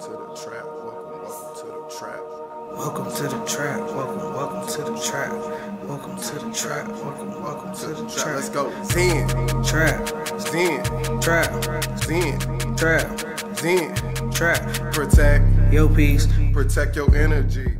Welcome to the trap. Welcome to the trap. Welcome to the trap. Welcome to the trap. Welcome to the trap. Welcome to the trap. Let's go. Zen Trap. Zen Trap. Zen Trap. Zen Trap. Protect your peace. Protect your energy.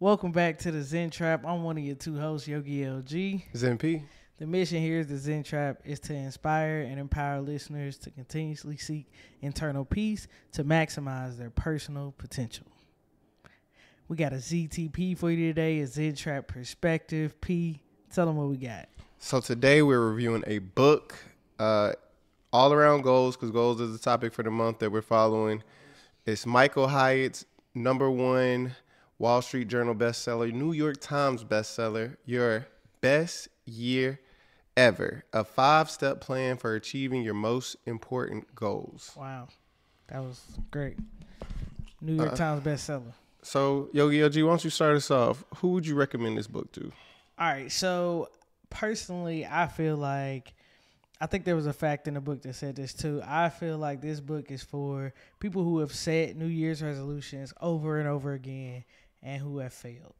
Welcome back to the Zen Trap. I'm one of your two hosts, Yogi LG. Zen P. The mission here is the Zen Trap is to inspire and empower listeners to continuously seek internal peace to maximize their personal potential. We got a ZTP for you today, a Zen Trap Perspective. P, tell them what we got. So today we're reviewing a book, All Around Goals, because goals is the topic for the month that we're following. It's Michael Hyatt's #1 Wall Street Journal bestseller, New York Times bestseller, Your Best Year Ever, a 5-step plan for achieving your most important goals. Wow, that was great. New York Times bestseller. So Yogi LG, why don't you start us off? Who would you recommend this book to? All right, so personally, I think there was a fact in the book that said this too. I feel like this book is for people who have set New Year's resolutions over and over again and who have failed.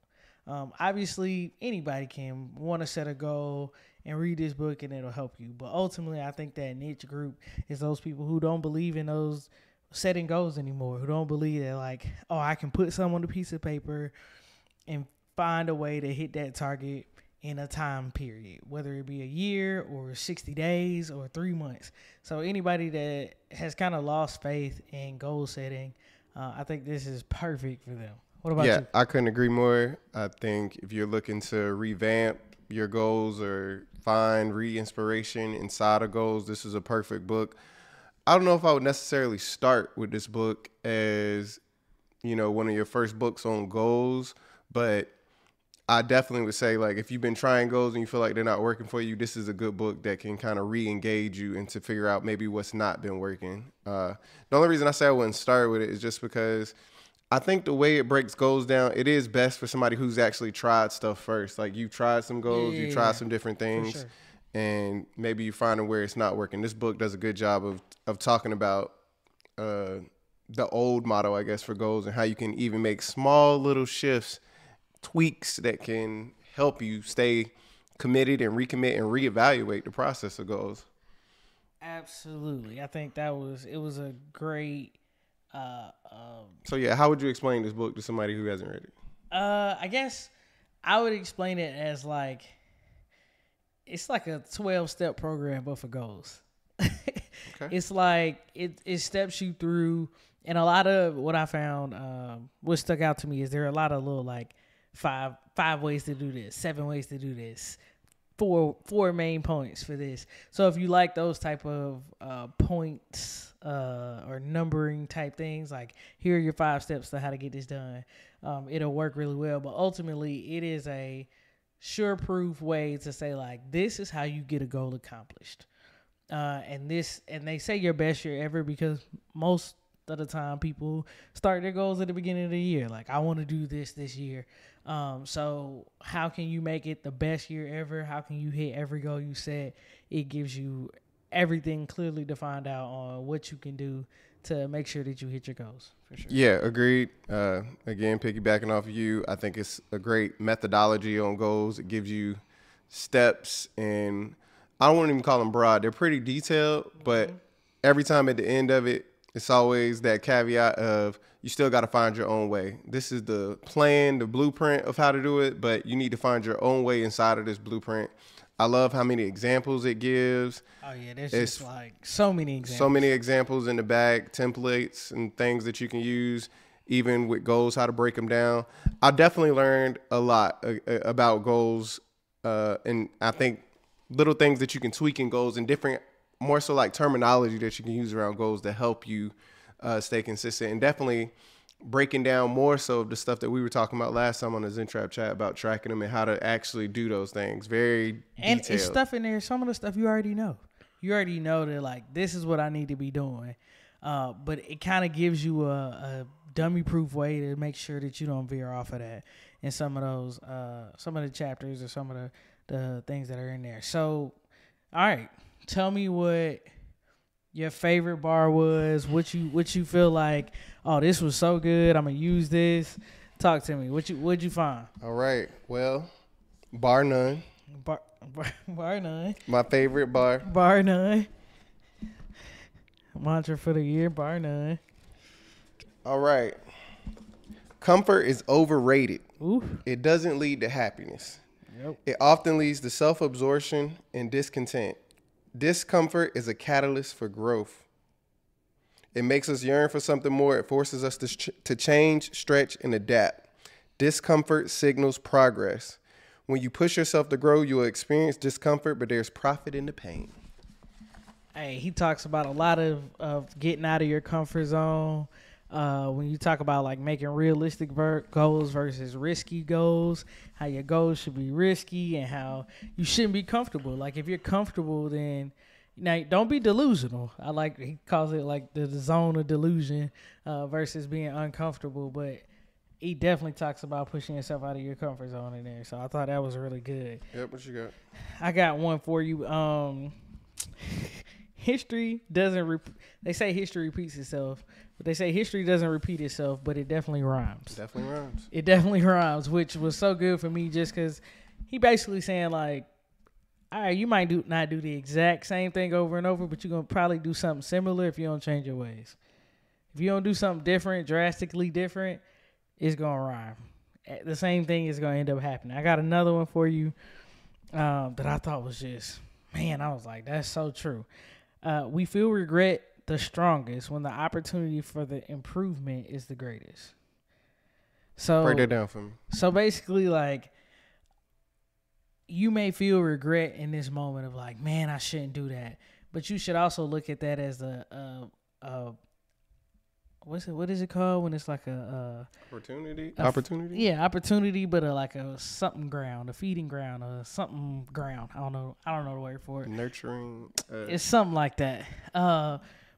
Obviously, anybody can want to set a goal and read this book and it'll help you. But ultimately, I think that niche group is those people who don't believe in those setting goals anymore, who don't believe that like, oh, I can put something on a piece of paper and find a way to hit that target in a time period, whether it be a year or 60 days or 3 months. So anybody that has kind of lost faith in goal setting, I think this is perfect for them. What about you? I couldn't agree more. I think if you're looking to revamp your goals or find re-inspiration inside of goals, this is a perfect book. I don't know if I would necessarily start with this book as, you know, one of your first books on goals, but I definitely would say, like, if you've been trying goals and you feel like they're not working for you, this is a good book that can kind of re-engage you and to figure out maybe what's not been working. The only reason I say I wouldn't start with it is just because I think the way it breaks goals down, it is best for somebody who's actually tried stuff first. Like, you've tried some goals, you tried some different things, sure, and maybe you're finding where it's not working. This book does a good job of talking about the old model, I guess, for goals and how you can even make small little shifts, tweaks that can help you stay committed and recommit and reevaluate the process of goals. Absolutely. I think it was a great... So yeah, how would you explain this book to somebody who hasn't read it? I guess I would explain it as like, it's like a 12-step program, but for goals. Okay. It's like, it steps you through. And a lot of what I found, what stuck out to me is there are a lot of little, like, five ways to do this, 7 ways to do this, four main points for this. So if you like those type of points or numbering type things, like here are your 5 steps to how to get this done, it'll work really well. But ultimately, it is a sure-proof way to say, like, this is how you get a goal accomplished. And they say your best year ever because most of the time people start their goals at the beginning of the year. Like, I want to do this year. So how can you make it the best year ever? How can you hit every goal you set? It gives you everything clearly defined out on what you can do to make sure that you hit your goals. For sure. Yeah, agreed. Again, piggybacking off of you, I think it's a great methodology on goals. It gives you steps, and I wouldn't even call them broad. They're pretty detailed, but every time at the end of it, it's always that caveat of you still got to find your own way. This is the plan, the blueprint of how to do it, but you need to find your own way inside of this blueprint. I love how many examples it gives. Oh, yeah, there's just like so many examples. So many examples in the back, templates and things that you can use, even with goals, how to break them down. I definitely learned a lot about goals, and I think little things that you can tweak in goals and different more so like terminology that you can use around goals to help you stay consistent, and definitely breaking down more so of the stuff that we were talking about last time on the Zen Trap chat about tracking them and how to actually do those things. Very detailed. And it's stuff in there, some of the stuff you already know. You already know that, like, this is what I need to be doing. But it kind of gives you a dummy-proof way to make sure that you don't veer off of that in some of those, some of the chapters or some of the things that are in there. So, all right. Tell me what your favorite bar was, what you feel like, oh, this was so good, I'm gonna use this. Talk to me. What'd you find? All right. Well, bar none. Bar none. My favorite bar. Bar none. Mantra for the year, bar none. All right. Comfort is overrated. Ooh. It doesn't lead to happiness. Yep. It often leads to self-absorption and discontent. Discomfort is a catalyst for growth. It makes us yearn for something more. It forces us to change, stretch, and adapt. Discomfort signals progress. When you push yourself to grow, you'll experience discomfort, but there's profit in the pain. Hey, he talks about a lot of getting out of your comfort zone. When you talk about like making realistic goals versus risky goals, how your goals should be risky and how you shouldn't be comfortable. Like if you're comfortable, then now don't be delusional. I like, he calls it like the zone of delusion versus being uncomfortable. But he definitely talks about pushing yourself out of your comfort zone in there. So I thought that was really good. Yep, what you got? I got one for you. History doesn't they say history repeats itself, but they say history doesn't repeat itself, but it definitely rhymes. Definitely rhymes. It definitely rhymes, which was so good for me just because he basically saying like, all right, you might not do the exact same thing over and over, but you're going to probably do something similar if you don't change your ways. If you don't do something different, drastically different, it's going to rhyme. The same thing is going to end up happening. I got another one for you that I thought was just, man, I was like, that's so true. We feel regret the strongest when the opportunity for the improvement is the greatest. So break that down for me. So basically, like, you may feel regret in this moment of like, man, I shouldn't do that. But you should also look at that as what is it called when it's like opportunity? Yeah, opportunity, but like a something ground, a feeding ground, a something ground. I don't know the word for it. Nurturing. It's something like that.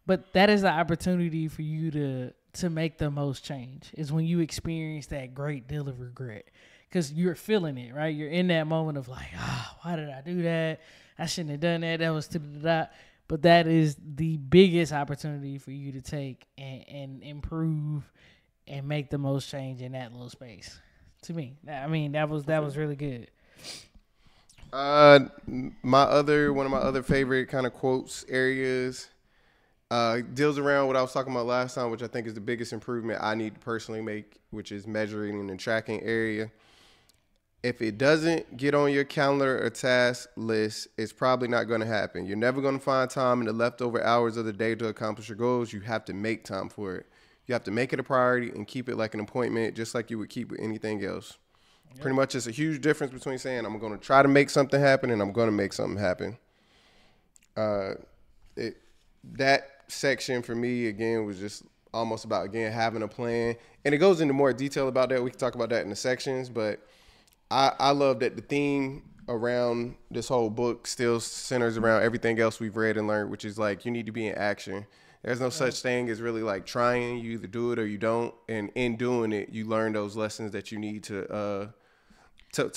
But that is the opportunity for you to make the most change is when you experience that great deal of regret because you're feeling it, right? You're in that moment of like, ah, why did I do that? I shouldn't have done that. That was But that is the biggest opportunity for you to take and improve and make the most change in that little space. To me, I mean, that was really good. One of my other favorite kind of quotes areas deals around what I was talking about last time, which I think is the biggest improvement I need to personally make, which is measuring and tracking area. If it doesn't get on your calendar or task list, it's probably not going to happen. You're never going to find time in the leftover hours of the day to accomplish your goals. You have to make time for it. You have to make it a priority and keep it like an appointment, just like you would keep with anything else. Yep. Pretty much it's a huge difference between saying I'm going to try to make something happen and I'm going to make something happen. That section for me, again, was just almost about, again, having a plan. And it goes into more detail about that. We can talk about that in the sections, but I love that the theme around this whole book still centers around everything else we've read and learned, which is like you need to be in action. There's no such thing as really like trying. You either do it or you don't. And in doing it, you learn those lessons that you need to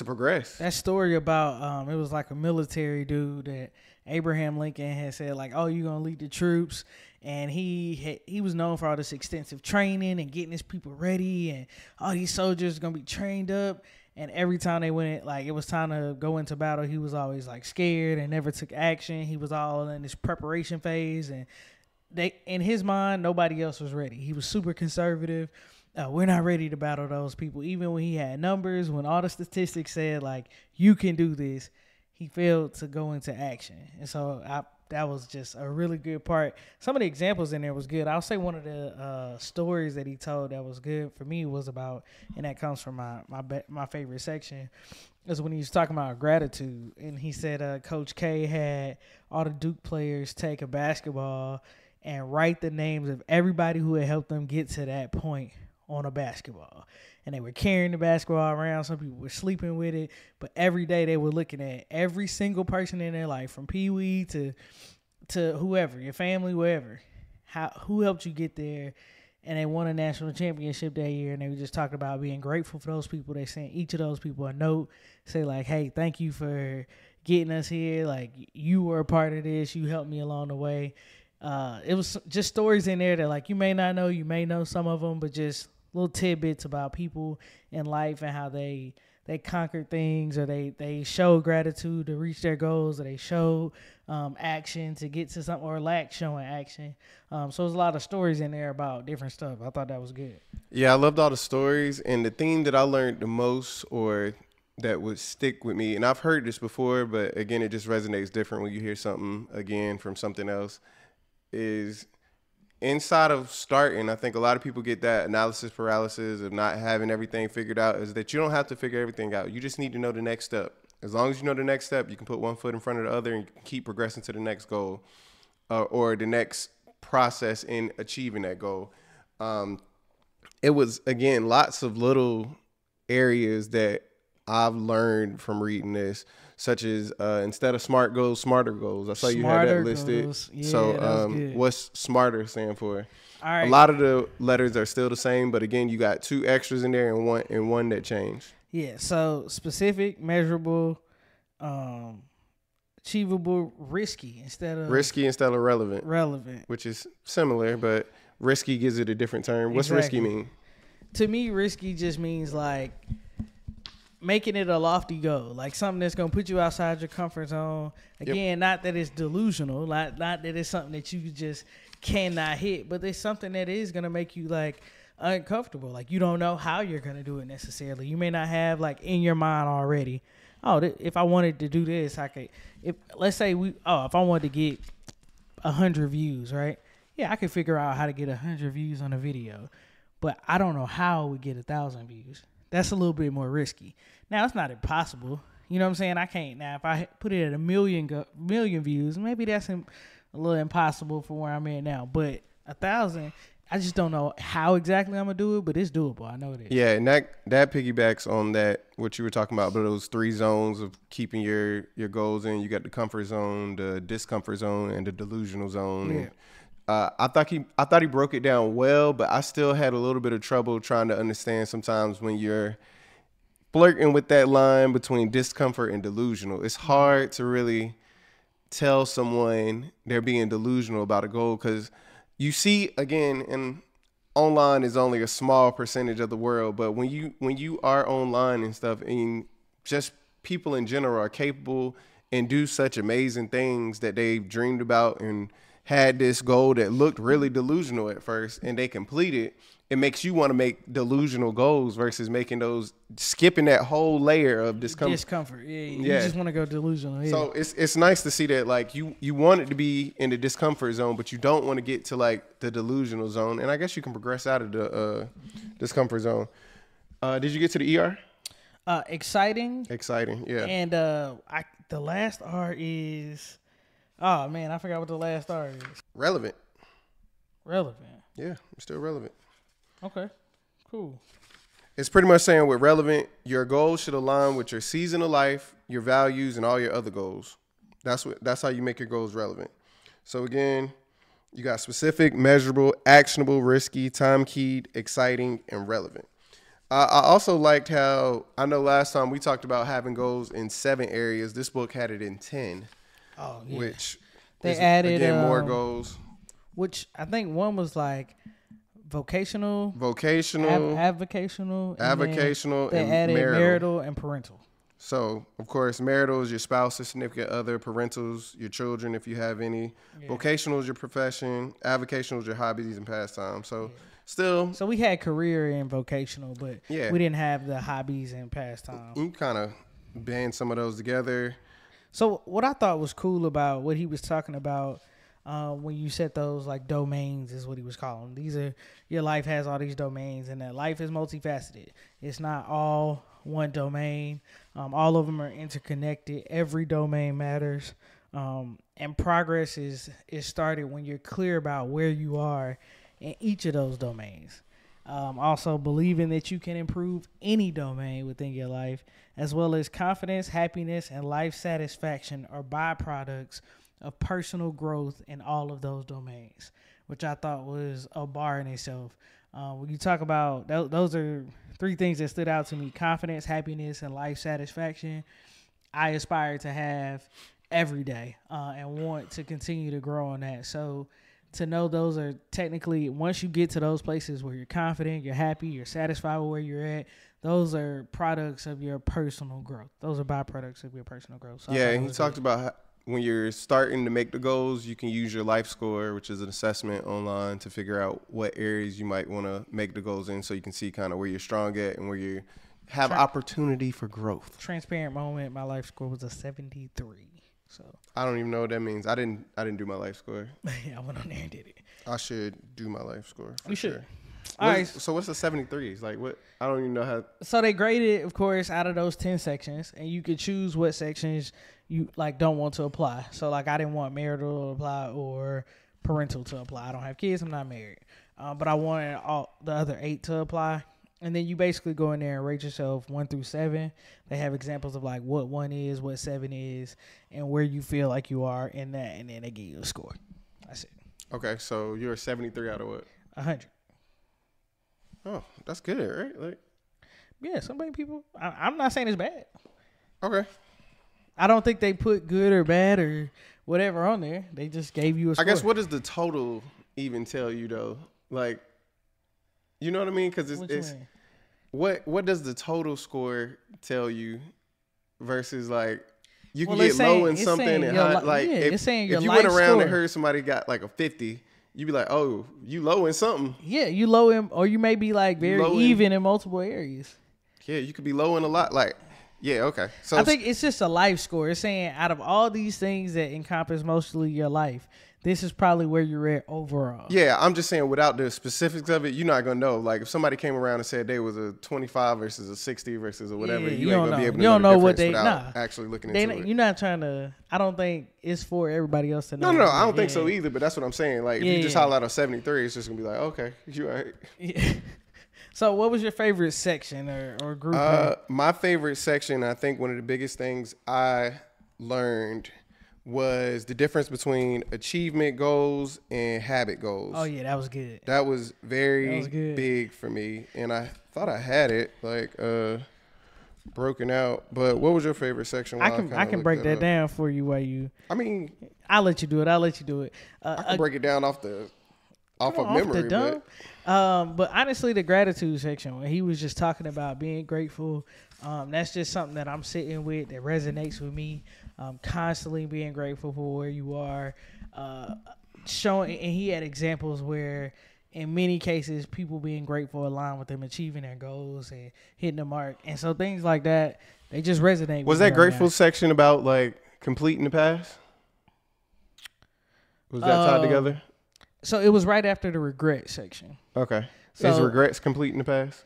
progress. That story about it was like a military dude that Abraham Lincoln had said like, oh, you're going to lead the troops. And he was known for all this extensive training and getting his people ready. And all these soldiers are going to be trained up. And every time they went, like, it was time to go into battle, he was always, like, scared and never took action. He was all in this preparation phase. And in his mind, nobody else was ready. He was super conservative. We're not ready to battle those people. Even when he had numbers, when all the statistics said, like, you can do this, he failed to go into action. And so that was just a really good part. Some of the examples in there was good. I'll say one of the stories that he told that was good for me was about, and that comes from my favorite section, is when he was talking about gratitude. And he said Coach K had all the Duke players take a basketball and write the names of everybody who had helped them get to that point on a basketball. And they were carrying the basketball around. Some people were sleeping with it. But every day they were looking at every single person in their life, from Pee Wee to whoever, your family, wherever, who helped you get there. And they won a national championship that year. And they were just talking about being grateful for those people. They sent each of those people a note, say like, hey, thank you for getting us here. Like, you were a part of this. You helped me along the way. It was just stories in there that, like, you may not know, you may know some of them, but just little tidbits about people in life and how they conquered things, or they showed gratitude to reach their goals, or they showed action to get to something, or lack showing action. So there's a lot of stories in there about different stuff. I thought that was good. Yeah, I loved all the stories. And the theme that I learned the most, or that would stick with me, and I've heard this before, but again, it just resonates different when you hear something again from something else, is inside of starting, I think a lot of people get that analysis paralysis of not having everything figured out, is that you don't have to figure everything out. You just need to know the next step. As long as you know the next step, you can put one foot in front of the other and keep progressing to the next goal, or the next process in achieving that goal. It was, again, lots of little areas that I've learned from reading this, such as instead of SMART goals, smarter goals. I saw you had that listed. Yeah, so what's smarter stand for? All right. A lot of the letters are still the same, but again, you got two extras in there and one that changed. Yeah, so specific, measurable, achievable, risky instead of relevant. Relevant. Which is similar, but risky gives it a different term. What's risky mean? To me, risky just means like making it a lofty goal, like something that's going to put you outside your comfort zone. Again, not that it's delusional, not that it's something that you just cannot hit, but there's something that is going to make you like uncomfortable. Like you don't know how you're going to do it necessarily. You may not have like in your mind already, oh, if I wanted to do this, I could, if I wanted to get 100 views, right? Yeah, I could figure out how to get 100 views on a video, but I don't know how we get 1,000 views. That's a little bit more risky. Now, it's not impossible. You know what I'm saying? I can't. Now, if I put it at a million views, maybe that's a little impossible for where I'm at now. But 1,000, I just don't know how exactly I'm going to do it, but it's doable. I know it is. Yeah, and that piggybacks on that, what you were talking about, but those three zones of keeping your goals in. You got the comfort zone, the discomfort zone, and the delusional zone. Yeah. And, I thought he broke it down well, but I still had a little bit of trouble trying to understand sometimes when you're flirting with that line between discomfort and delusional. It's hard to really tell someone they're being delusional about a goal, because you see, again, and online is only a small percentage of the world, but when you are online and stuff, and just people in general are capable and do such amazing things that they've dreamed about and had this goal that looked really delusional at first and they completed, it makes you want to make delusional goals versus making those, skipping that whole layer of discomfort. You just want to go delusional. Yeah. So it's nice to see that, like, you want it to be in the discomfort zone, but you don't want to get to like the delusional zone. And I guess you can progress out of the discomfort zone. Did you get to the ER? Exciting. Yeah. And the last R is, oh, man, I forgot what the last R is. Relevant. Yeah, I'm still relevant. Okay, cool. It's pretty much saying with relevant, your goals should align with your season of life, your values, and all your other goals. That's how you make your goals relevant. So, again, you got specific, measurable, actionable, risky, time-keyed, exciting, and relevant. I also liked how, I know last time we talked about having goals in 7 areas. This book had it in 10. Oh, yeah. Which they added again, more goals. Which I think one was like vocational, they added marital and parental. So of course, marital is your spouse or significant other, parentals your children if you have any, vocational is your profession, avocational is your hobbies and pastimes. So still, so we had career and vocational, but we didn't have the hobbies and pastimes. We kind of band some of those together. So what I thought was cool about what he was talking about when you set those like domains is what he was calling them. These are, your life has all these domains, and that life is multifaceted. It's not all one domain. All of them are interconnected. Every domain matters. And progress is started when you're clear about where you are in each of those domains. Also believing that you can improve any domain within your life, as well as confidence, happiness, and life satisfaction are byproducts of personal growth in all of those domains, which I thought was a bar in itself. When you talk about, those are 3 things that stood out to me: confidence, happiness, and life satisfaction. I aspire to have every day and want to continue to grow on that. So to know those are technically, once you get to those places where you're confident, you're happy, you're satisfied with where you're at, those are products of your personal growth. Those are byproducts of your personal growth. So yeah, and he talked about how when you're starting to make the goals, you can use your life score, which is an assessment online, to figure out what areas you might want to make the goals in, so you can see kind of where you're strong at and where you have opportunity for growth. Transparent moment, my life score was a 73. So I don't even know what that means. I didn't do my life score. Yeah, I went on there and did it. I should do my life score. You should. Sure. All right. So what's the 73s? Like what? I don't even know how. So they graded it, of course, out of those 10 sections, and you could choose what sections you like don't want to apply. So like I didn't want marital to apply or parental to apply. I don't have kids. I'm not married. But I wanted all the other 8 to apply. And then you basically go in there and rate yourself 1 through 7. They have examples of like what 1 is, what 7 is, and where you feel like you are in that. And then they give you a score. That's it. Okay. So you're a 73 out of what? 100. Oh, that's good, right? Like, yeah, so many people. I'm not saying it's bad. Okay. I don't think they put good or bad or whatever on there. They just gave you a score. I guess what does the total even tell you though? Like, you know what I mean? Because it's what does the total score tell you versus like you can get low in something and high. Like if you went around and heard somebody got like a 50. You be like, oh, you low in something. Yeah, you low in, or you may be like very even in multiple areas. Yeah, you could be low in a lot. Like, yeah, okay. So I think it's just a life score. It's saying out of all these things that encompass mostly your life, this is probably where you're at overall. Yeah, I'm just saying without the specifics of it, you're not going to know. Like if somebody came around and said they was a 25 versus a 60 versus a whatever, yeah, you ain't going to be able to know what they actually looking into it. You're not trying to, I don't think it's for everybody else to know. No, I don't think so either, but that's what I'm saying. Like if you just holler out a 73, it's just going to be like, okay, you all right. Yeah. So what was your favorite section or group? My favorite section, I think one of the biggest things I learned was the difference between achievement goals and habit goals. Oh yeah, that was good. That was very big for me, and I thought I had it like broken out. But what was your favorite section? I can break that down for you while you. I mean, I'll let you do it. I can break it down off of memory, but honestly, the gratitude section when he was just talking about being grateful, that's just something that I'm sitting with that resonates with me. Constantly being grateful for where you are, showing, and he had examples where in many cases people being grateful align with them achieving their goals and hitting the mark, and so things like that, they just resonate. Was that grateful section about like completing the past? Was that tied together? So it was right after the regret section. Okay, so is regrets completing the past?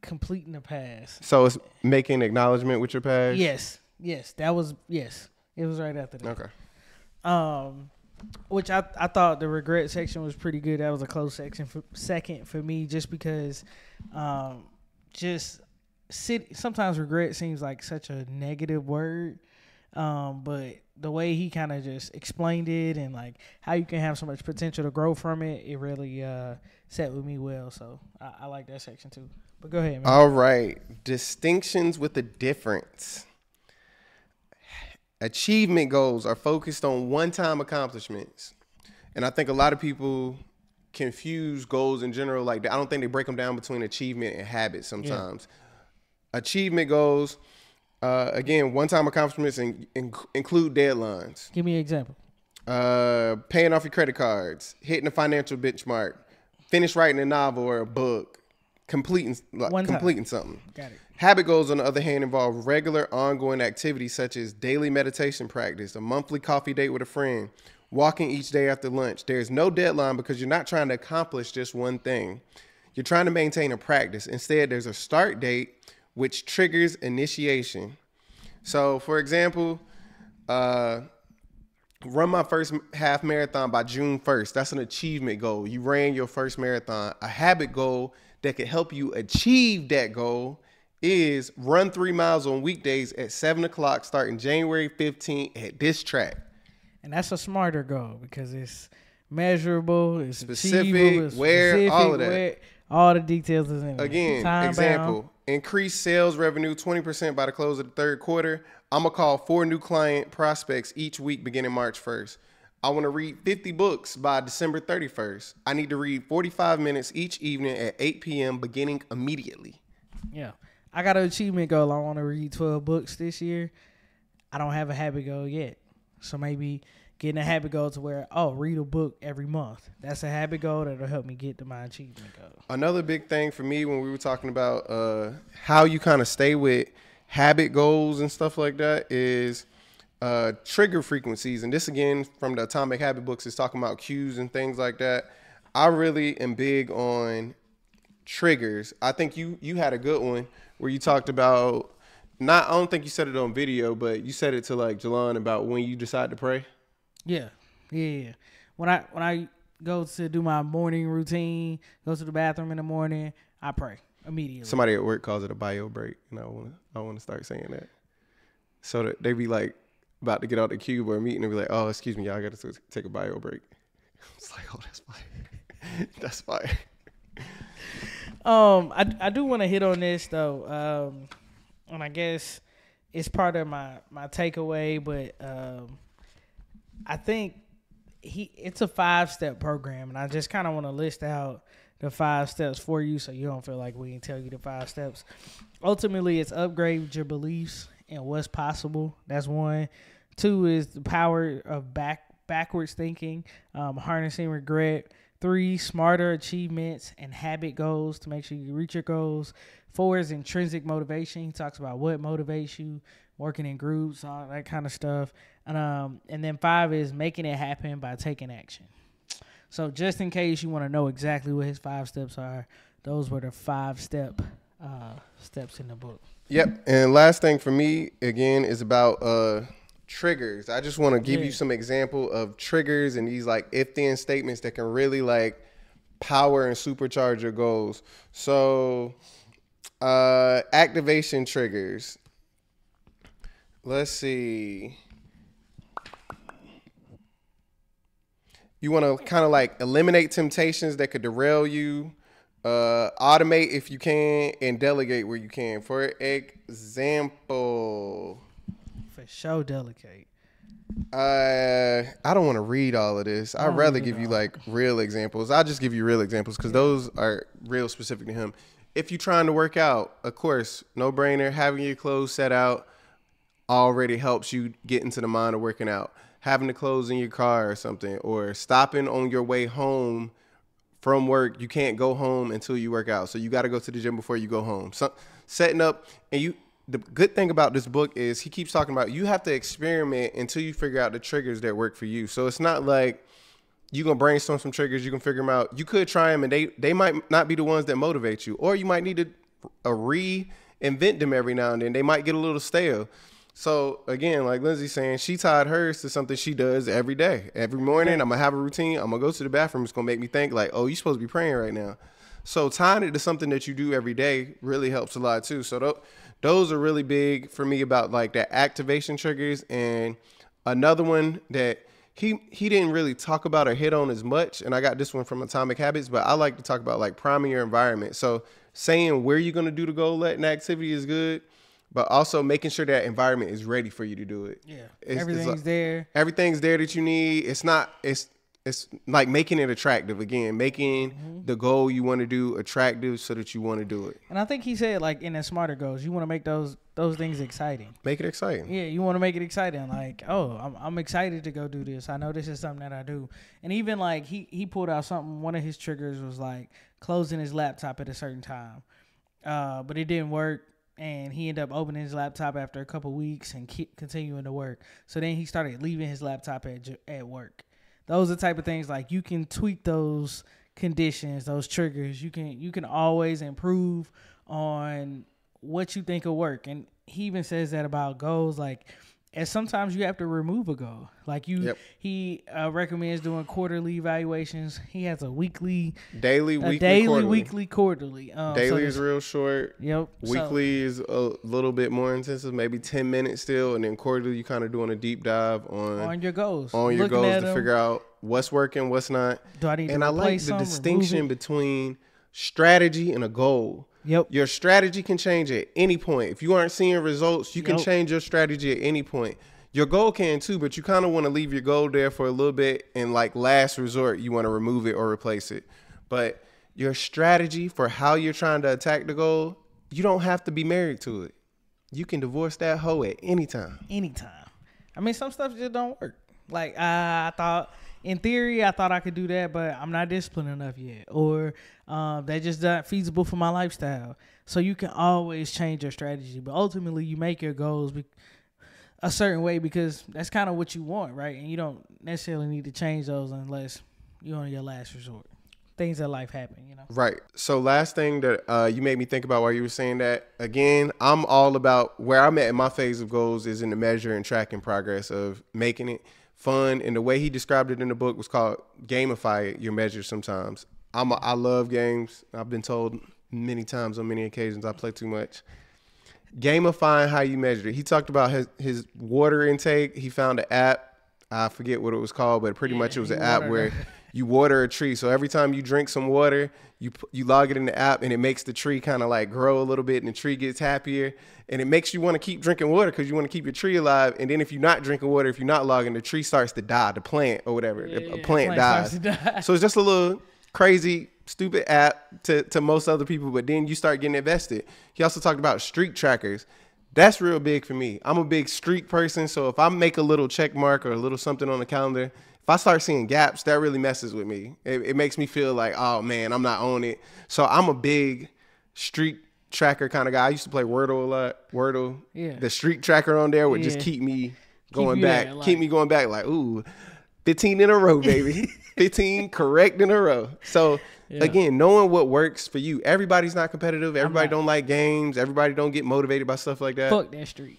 Completing the past. So it's making acknowledgement with your past. Yes. Yes, it was right after that. Okay. Which I thought the regret section was pretty good. That was a close section for me, just because sometimes regret seems like such a negative word, but the way he kind of just explained it and like how you can have so much potential to grow from it, it really sat with me well. So I like that section too. But go ahead, man. All right. Distinctions with a difference. Achievement goals are focused on one-time accomplishments. And I think a lot of people confuse goals in general. Like, I don't think they break them down between achievement and habit sometimes. Yeah. Achievement goals, again, one-time accomplishments and include deadlines. Give me an example. Paying off your credit cards, hitting a financial benchmark, finish writing a novel or a book, completing something. Got it. Habit goals, on the other hand, involve regular ongoing activities such as daily meditation practice, a monthly coffee date with a friend, walking each day after lunch. There's no deadline because you're not trying to accomplish just one thing. You're trying to maintain a practice. Instead, there's a start date, which triggers initiation. So, for example, run my first half marathon by June 1st. That's an achievement goal. You ran your first marathon. A habit goal that could help you achieve that goal is run 3 miles on weekdays at 7 o'clock starting January 15th at this track. And that's a smarter goal because it's measurable, it's specific, it's where, all of that. All the details is in there. Again, example, increase sales revenue 20% by the close of the third quarter. I'm going to call 4 new client prospects each week beginning March 1st. I want to read 50 books by December 31st. I need to read 45 minutes each evening at 8 p.m. beginning immediately. Yeah. I got an achievement goal. I want to read 12 books this year. I don't have a habit goal yet. So maybe getting a habit goal to where, oh, read a book every month. That's a habit goal that'll help me get to my achievement goal. Another big thing for me when we were talking about how you kind of stay with habit goals and stuff like that is trigger frequencies. And this, again, from the Atomic Habit books, is talking about cues and things like that. I really am big on triggers. I think you had a good one where you talked about, I don't think you said it on video, but you said it to like Jalon about when you decide to pray. Yeah. When I go to do my morning routine, go to the bathroom in the morning, I pray immediately. Somebody at work calls it a bio break, and I wanna start saying that, so that they be like about to get out the cube or a meeting and be like, oh, excuse me, y'all, I gotta take a bio break. It's like, oh, that's fine. That's fine. I do want to hit on this though, and I guess it's part of my takeaway, but I think it's a 5-step program, and I just kind of want to list out the 5 steps for you so you don't feel like we didn't tell you the 5 steps. Ultimately, it's upgrade your beliefs and what's possible. That's one. 2 is the power of backwards thinking, harnessing regret. 3, smarter achievements and habit goals to make sure you reach your goals. 4 is intrinsic motivation. He talks about what motivates you, working in groups, all that kind of stuff. And then 5 is making it happen by taking action. So just in case you want to know exactly what his 5 steps are, those were the 5-step steps in the book. Yep. And last thing for me, again, is about triggers. I just want to give you some example of triggers and these like if-then statements that can really like power and supercharge your goals. So activation triggers. Let's see. You want to kind of like eliminate temptations that could derail you, automate if you can, and delegate where you can. For example. For sure, delegate. I don't want to read all of this. I'd rather give you like real examples. I'll just give you real examples because those are real specific to him. If you're trying to work out, of course, no brainer. Having your clothes set out already helps you get into the mind of working out. Having the clothes in your car or something, or stopping on your way home from work. You can't go home until you work out. So you got to go to the gym before you go home. So setting up and you. The good thing about this book is he keeps talking about you have to experiment until you figure out the triggers that work for you. So it's not like you're going to brainstorm some triggers. You can figure them out. You could try them and they might not be the ones that motivate you, or you might need to reinvent them every now and then. They might get a little stale. So again, like Lindsay's saying, she tied hers to something she does every day. Every morning, I'm going to have a routine. I'm going to go to the bathroom. It's going to make me think like, oh, you're supposed to be praying right now. So tying it to something that you do every day really helps a lot too. So those are really big for me about like the activation triggers. And another one that he didn't really talk about or hit on as much, and I got this one from Atomic Habits, but I like to talk about like priming your environment. So saying where you're going to do the goal and activity is good, but also making sure that environment is ready for you to do it. Yeah, everything's there. Everything's there that you need. It's like making it attractive, again, making the goal you want to do attractive so that you want to do it. And I think he said like in the smarter goals, you want to make those things exciting. Make it exciting. Yeah, you want to make it exciting. Like, oh, I'm excited to go do this. I know this is something that I do. And even like he pulled out something. One of his triggers was like closing his laptop at a certain time, but it didn't work. And he ended up opening his laptop after a couple of weeks and continuing to work. So then he started leaving his laptop at work. Those are the type of things like you can tweak those conditions, those triggers. You can always improve on what you think will work. And he even says that about goals. Like, and sometimes you have to remove a goal. Like he recommends doing quarterly evaluations. He has a weekly, daily, weekly, quarterly. Daily is real short. Yep. Weekly is a little bit more intensive, maybe 10 minutes still. And then quarterly, you kind of doing a deep dive on your goals, to figure out what's working, what's not. Do I need to replace some? And I like the distinction between strategy and a goal. Yep. Your strategy can change at any point. If you aren't seeing results, you can change your strategy at any point. Your goal can too, but you kind of want to leave your goal there for a little bit, and like last resort, you want to remove it or replace it. But your strategy for how you're trying to attack the goal, you don't have to be married to it. You can divorce that hoe at any time. Anytime. I mean, some stuff just don't work. Like I thought, in theory, I thought I could do that, but I'm not disciplined enough yet, or that just not feasible for my lifestyle. So you can always change your strategy, but ultimately you make your goals a certain way because that's kind of what you want, right? And you don't necessarily need to change those unless you're on your last resort. Things that life happen, you know? Right. So last thing that you made me think about while you were saying that, again, I'm all about where I'm at in my phase of goals is in the measure and tracking progress of making it fun. And the way he described it in the book was called gamify your measure sometimes. I love games. I've been told many times on many occasions I play too much. Gamifying how you measure it. He talked about his water intake. He found an app. I forget what it was called, but pretty much it was an app where you water a tree. So every time you drink some water, you log it in the app, and it makes the tree kind of like grow a little bit, and the tree gets happier, and it makes you want to keep drinking water because you want to keep your tree alive. And then if you're not drinking water, if you're not logging, the tree starts to die, the plant or whatever. The plant dies. So it's just a little crazy, stupid app to most other people, but then you start getting invested. He also talked about streak trackers. That's real big for me. I'm a big streak person, so if I make a little check mark or a little something on the calendar, if I start seeing gaps, that really messes with me. It makes me feel like, oh, man, I'm not on it. So I'm a big streak tracker kind of guy. I used to play Wordle a lot. Wordle, yeah. The streak tracker on there would just keep me going back like, ooh, 15 in a row, baby. 15 correct in a row. So, again, knowing what works for you. Everybody's not competitive. Everybody don't like games. Everybody don't get motivated by stuff like that. Fuck that streak.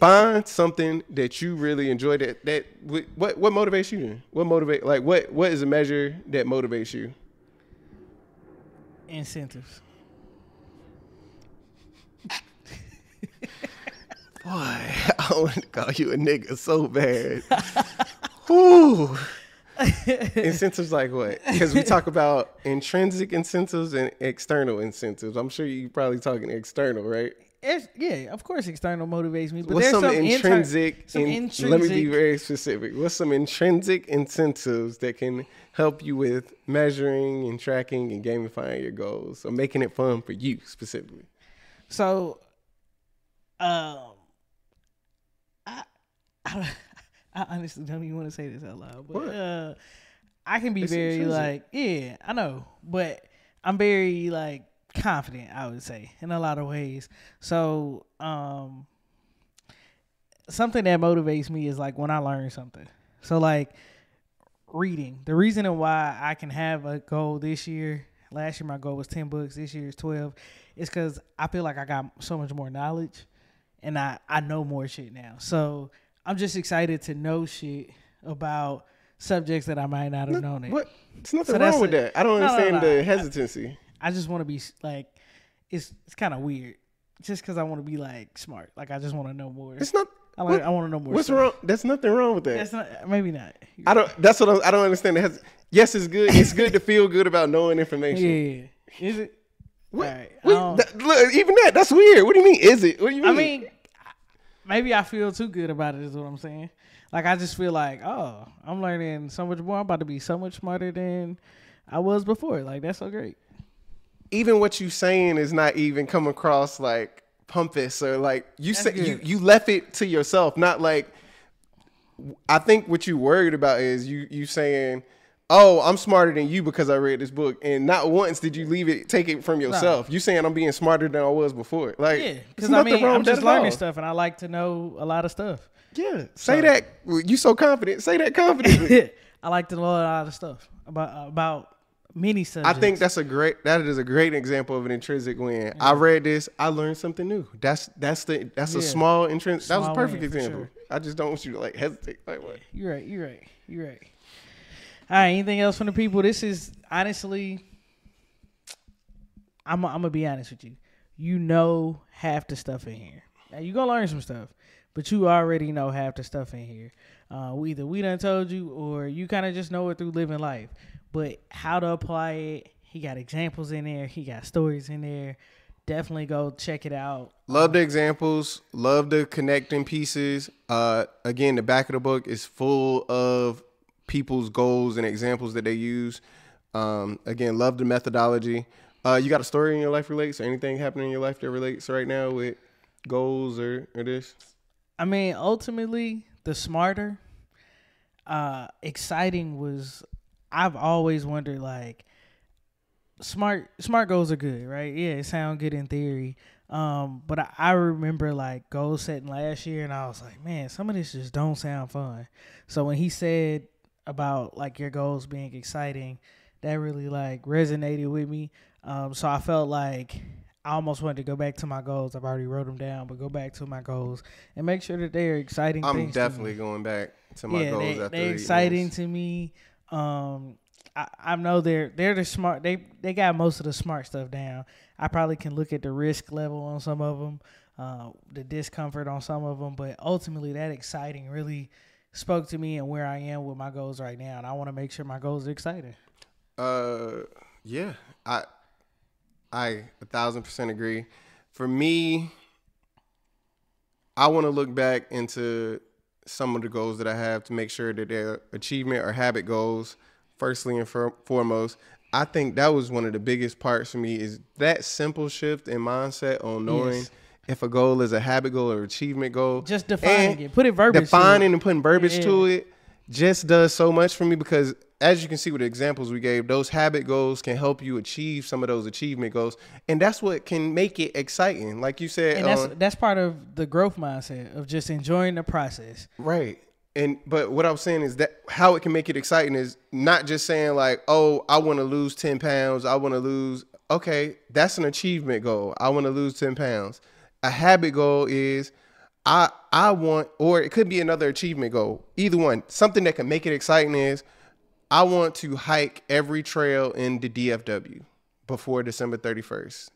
Find something that you really enjoy. What motivates you? What is a measure that motivates you? Incentives. Boy, I want to call you a nigga so bad. Whew. Incentives like what? Because we talk about intrinsic incentives and external incentives. I'm sure you're probably talking external, right? Yeah, of course external motivates me. But what's some intrinsic? Let me be very specific. What's some intrinsic incentives that can help you with measuring and tracking and gamifying your goals or making it fun for you specifically? So, I honestly don't even want to say this out loud, but I can be very confident, I would say, in a lot of ways. So something that motivates me is like when I learn something. So like reading. The reason why I can have a goal this year, last year my goal was 10 books, this year is 12, is because I feel like I got so much more knowledge and I know more shit now. So I'm just excited to know shit about subjects that I might not have known. There's nothing wrong with that. I don't understand the hesitancy. I just want to be like, it's kind of weird, just because I want to be like smart. Like I just want to know more. It's not. I want to know more. What's wrong? There's nothing wrong with that. That's not. Maybe not. I don't. That's what I don't understand. Yes, it's good. It's good to feel good about knowing information. Yeah. Is it? What? All right. Look, even that's weird. What do you mean? Is it? What do you mean? I mean. Maybe I feel too good about it is what I'm saying. Like, I just feel like, oh, I'm learning so much more. I'm about to be so much smarter than I was before. Like, that's so great. Even what you saying is not even come across like pompous or like you say you left it to yourself. Not like, I think what you worried about is you saying, oh, I'm smarter than you because I read this book. And not once did you take it from yourself. No. You saying I'm being smarter than I was before. Like, yeah, because I mean, I'm just learning stuff and I like to know a lot of stuff. Yeah. Say that. You so confident. Say that confidently. I like to know a lot of stuff about many subjects. I think that is a great example of an intrinsic win. Yeah. I read this. I learned something new. That's a small intrinsic. That was a perfect example. Sure. I just don't want you to like hesitate. Like what? You're right. All right, anything else from the people? This is honestly, I'm going to be honest with you. You know half the stuff in here. Now, you're going to learn some stuff, but you already know half the stuff in here. Either we done told you or you kind of just know it through living life. But how to apply it, he got examples in there. He got stories in there. definitely go check it out. Love the examples. Love the connecting pieces. Again, the back of the book is full of people's goals and examples that they use. Again, love the methodology. You got a story in your life relates or anything happening in your life that relates right now with goals or this? I mean, ultimately, the smarter, exciting was, I've always wondered, like, smart goals are good, right? Yeah, it sounds good in theory. But I remember, like, goal setting last year, and I was like, man, some of this just don't sound fun. So when he said about, like, your goals being exciting, that really, like, resonated with me. So I felt like I almost wanted to go back to my goals. I've already wrote them down, but go back to my goals and make sure that they're exciting. I'm definitely going back to my goals. Yeah, they're exciting to me. I know they're the smart. They got most of the smart stuff down. I probably can look at the risk level on some of them, the discomfort on some of them, but ultimately that exciting really spoke to me and where I am with my goals right now, and I want to make sure my goals are exciting. Yeah, I 1,000% agree. For me, I want to look back into some of the goals that I have to make sure that they're achievement or habit goals. Firstly and foremost, I think that was one of the biggest parts for me is that simple shift in mindset on knowing if a goal is a habit goal or achievement goal. Just defining it, put it verbiage. Defining and putting verbiage to it just does so much for me because, as you can see with the examples we gave, those habit goals can help you achieve some of those achievement goals. And that's what can make it exciting. Like you said. And that's part of the growth mindset of just enjoying the process. Right. But what I'm saying is that how it can make it exciting is not just saying like, oh, I want to lose 10 pounds. I want to lose. Okay, that's an achievement goal. I want to lose 10 pounds. A habit goal is I want, or it could be another achievement goal. Either one. Something that can make it exciting is, I want to hike every trail in the DFW before December 31st.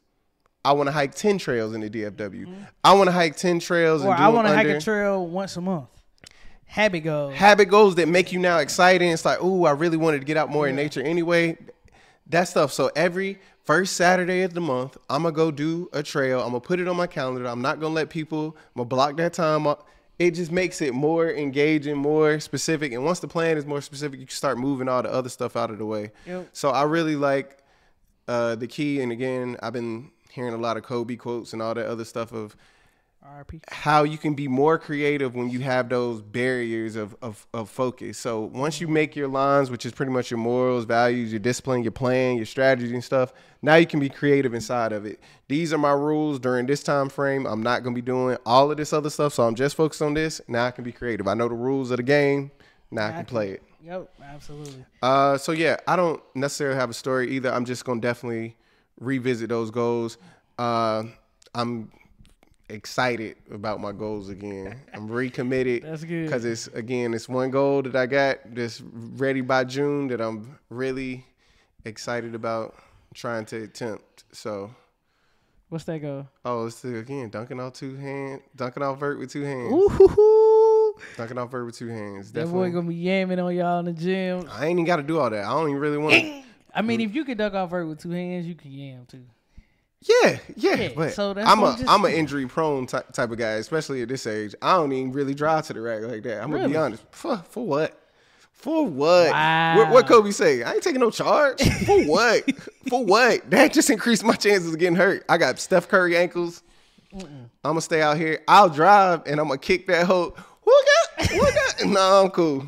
I want to hike 10 trails in the DFW. Mm-hmm. I want to hike 10 trails. Or I want to hike a trail once a month. Habit goals. Habit goals that make you now excited. It's like, ooh, I really wanted to get out more in nature anyway. That stuff. So every first Saturday of the month, I'm going to go do a trail. I'm going to put it on my calendar. I'm not going to let people, I'm going to block that time up. It just makes it more engaging, more specific. And once the plan is more specific, you can start moving all the other stuff out of the way. Yep. So I really like the key. And again, I've been hearing a lot of Kobe quotes and all that other stuff of RIP. How you can be more creative when you have those barriers of focus. So once you make your lines, which is pretty much your morals, values, your discipline, your plan, your strategy and stuff, now you can be creative inside of it. These are my rules during this time frame. I'm not going to be doing all of this other stuff, so I'm just focused on this. Now I can be creative. I know the rules of the game. Now I can play it. Yep, absolutely. So, yeah, I don't necessarily have a story either. I'm just going to definitely revisit those goals. I'm excited about my goals again. I'm recommitted. That's good. Because it's, again, it's one goal that I got that's ready by June that I'm really excited about trying to attempt. So what's that goal? Oh, it's again dunking off vert with two hands. Woo-hoo-hoo. Dunking off vert with two hands. That boy gonna be yamming on y'all in the gym. I ain't even gotta do all that. I don't even really want to. I mean, if you can dunk off vert with two hands, you can yam too. Yeah, but so I'm an injury-prone type of guy, especially at this age. I don't even really drive to the rack like that. I'm going to be honest. For what? For what? Wow. What Kobe say? I ain't taking no charge. For what? For what? That just increased my chances of getting hurt. I got Steph Curry ankles. I'm going to stay out here. I'll drive, and I'm going to kick that hoe. No, I'm cool.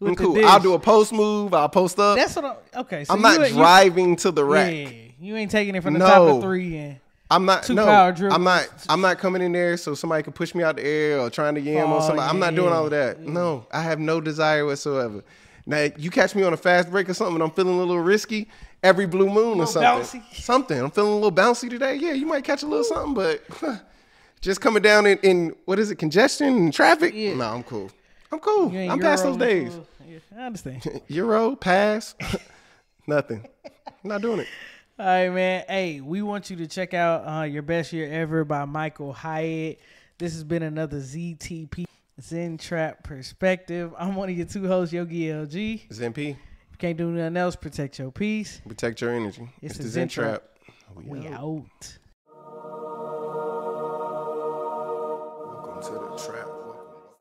I'm cool. I'll do a post move. I'll post up. That's what okay. So I'm not driving to the rack. Yeah. You ain't taking it from the top of three and power dribbles. I'm not coming in there so somebody can push me out the air or trying to yam on somebody. I'm not doing all of that. Yeah. No, I have no desire whatsoever. Now, you catch me on a fast break or something and I'm feeling a little risky every blue moon or something. Bouncy. Something. I'm feeling a little bouncy today. Yeah, you might catch a little something, but just coming down in what is it, congestion and traffic? Yeah. No, I'm cool. I'm cool. I'm past those days. Yeah, I understand. Euro, pass, nothing. I'm not doing it. All right, man. Hey, we want you to check out Your Best Year Ever by Michael Hyatt. This has been another ZTP, Zen Trap Perspective. I'm one of your two hosts, Yogi LG. Zen P. If you can't do nothing else, protect your peace. Protect your energy. It's the Zen Trap. We out. into the trap.